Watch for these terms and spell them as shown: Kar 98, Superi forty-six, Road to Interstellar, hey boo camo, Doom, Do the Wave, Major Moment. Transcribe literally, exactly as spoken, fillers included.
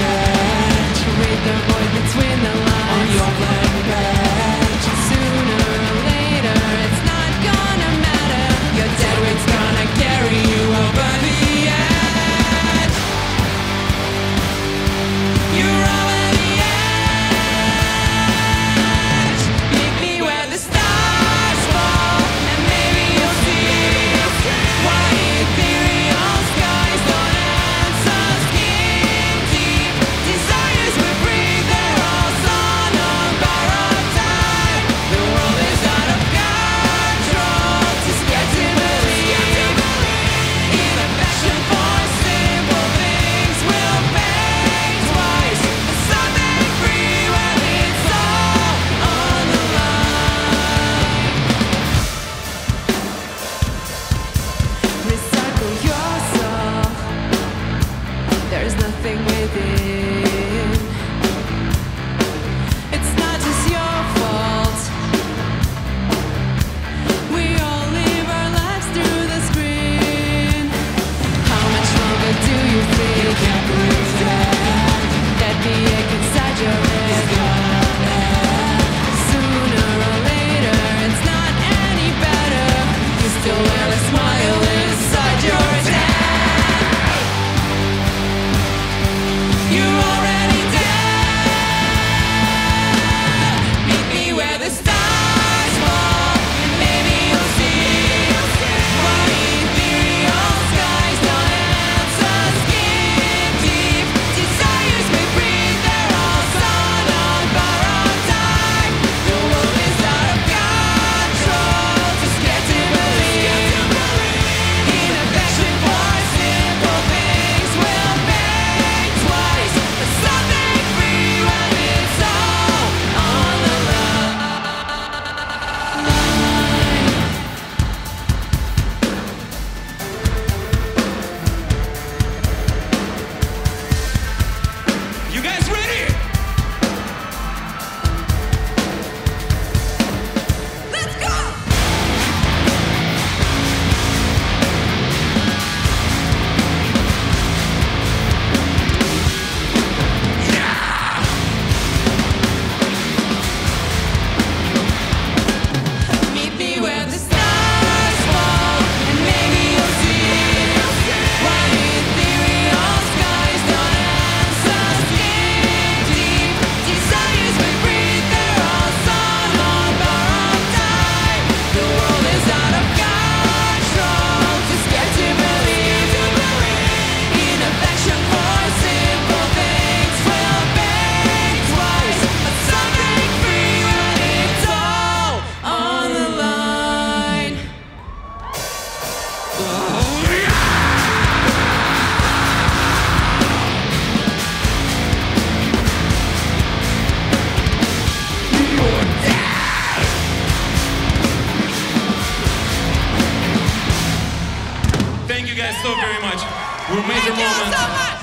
object. Read the void between the lines on your blank page. Sooner or later, it's not gonna matter. Your dead weight's gonna carry you over the edge. You're over the edge. Meet me where the stars fall, and maybe you'll see why ethereal skies don't answer skin deep desires we breathe. They're all on a borrowed time. The world is out of control. Too scared to believe. In a passion for simple things, we'll pay twice for something free when it's all on the line. Recycle yourself. There's nothing within. It's not just your fault. We all live our lives through the screen. How much longer do you think you can prove that that the ache inside your head is gonna end? Sooner or later, it's not any better. You still wear a smile inside your head. You're already dead. Meet me where the stars fall, and maybe you'll see why ethereal skies don't answer skin deep desires we breathe. They're all on a borrowed time. The world is out of control. Too scared to believe. In a passion for simple things, we'll pay twice for something free when it's all on the line. You guys ready? Let's go! Meet me where the stars fall, and maybe you'll see why ethereal skies don't answer skin deep desires we breathe. They're all on a borrowed time. The world is out of control. Too scared to believe. In a passion for simple things, we'll pay twice for something free when it's all on the line. Thank you guys so very much. We're Major Moment. Thank you so much.